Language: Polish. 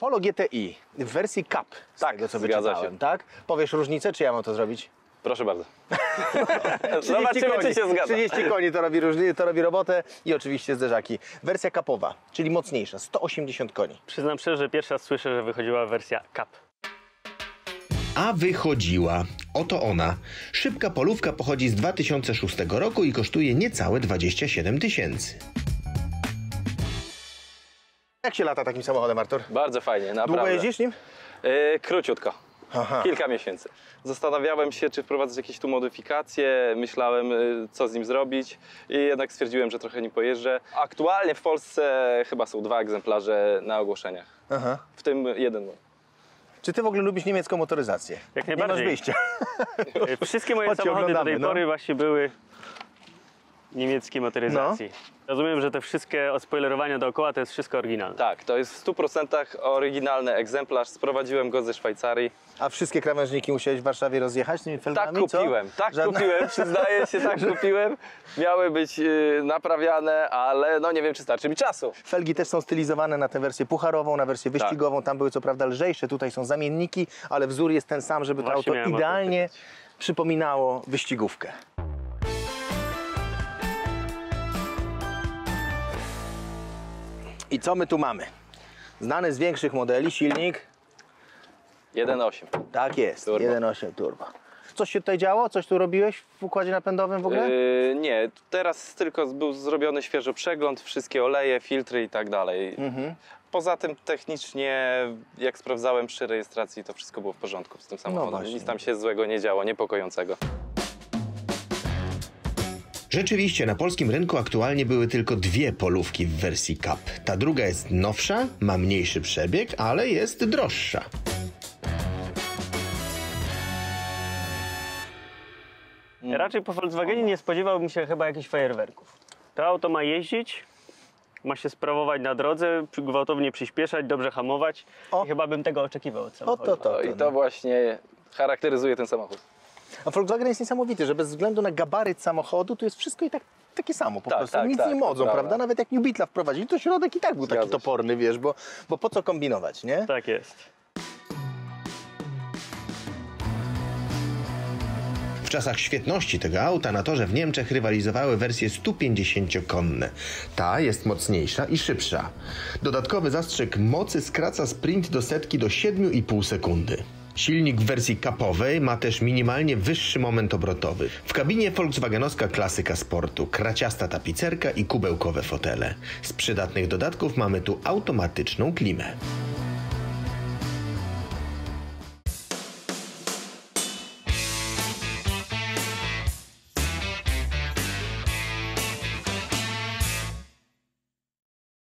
Polo GTI w wersji Cup, z tak, tego co wyczytałem, tak? Powiesz różnicę, czy ja mam to zrobić? Proszę bardzo. 30 koni to robi robotę i oczywiście zderzaki. Wersja kapowa, czyli mocniejsza, 180 koni. Przyznam szczerze, że pierwszy raz słyszę, że wychodziła wersja Cup. A wychodziła. Oto ona. Szybka polówka pochodzi z 2006 roku i kosztuje niecałe 27 tysięcy. Jak się lata takim samochodem, Artur? Bardzo fajnie, naprawdę. Długo jeździsz nim? Króciutko. Aha. Kilka miesięcy. Zastanawiałem się, czy wprowadzać jakieś tu modyfikacje, myślałem, co z nim zrobić i jednak stwierdziłem, że trochę nim pojeżdżę. Aktualnie w Polsce chyba są 2 egzemplarze na ogłoszeniach, aha, w tym jeden. Czy ty w ogóle lubisz niemiecką motoryzację? Jak najbardziej. Nie masz wyjścia. Wszystkie moje samochody do tej pory właśnie były niemieckiej motoryzacji. No. Rozumiem, że te wszystkie odspoilerowania dookoła to jest wszystko oryginalne. Tak, to jest w 100% oryginalny egzemplarz. Sprowadziłem go ze Szwajcarii. A wszystkie krawężniki musiałeś w Warszawie rozjechać z tymi felgami? Tak kupiłem, przyznaję się, tak kupiłem. Miały być naprawiane, ale no nie wiem, czy starczy mi czasu. Felgi też są stylizowane na tę wersję pucharową, na wersję wyścigową. Tak. Tam były co prawda lżejsze, tutaj są zamienniki, ale wzór jest ten sam, żeby właśnie to auto idealnie przypominało wyścigówkę. I co my tu mamy? Znany z większych modeli silnik 1.8. Tak jest, 1.8 turbo. Coś się tutaj działo? Coś tu robiłeś w układzie napędowym w ogóle? Nie, teraz tylko był zrobiony świeży przegląd, wszystkie oleje, filtry i tak dalej. Mhm. Poza tym technicznie, jak sprawdzałem przy rejestracji, to wszystko było w porządku z tym samochodem. No nic tam się złego nie działo, niepokojącego. Rzeczywiście, na polskim rynku aktualnie były tylko 2 polówki w wersji Cup. Ta druga jest nowsza, ma mniejszy przebieg, ale jest droższa. Raczej po Volkswagenie nie spodziewałbym się chyba jakichś fajerwerków. To auto ma jeździć, ma się sprawować na drodze, gwałtownie przyspieszać, dobrze hamować. I chyba bym tego oczekiwał od samochodu. I to właśnie charakteryzuje ten samochód. A Volkswagen jest niesamowity, że bez względu na gabaryt samochodu, to jest wszystko i tak takie samo po prostu. Nic nie modzą, prawda? Nawet jak New Beetla wprowadzili, to środek i tak był taki toporny, wiesz, bo po co kombinować, nie? Tak jest. W czasach świetności tego auta na torze w Niemczech rywalizowały wersje 150-konne. Ta jest mocniejsza i szybsza. Dodatkowy zastrzyk mocy skraca sprint do setki do 7,5 sekundy. Silnik w wersji kapowej ma też minimalnie wyższy moment obrotowy. W kabinie volkswagenowska klasyka sportu, kraciasta tapicerka i kubełkowe fotele. Z przydatnych dodatków mamy tu automatyczną klimę.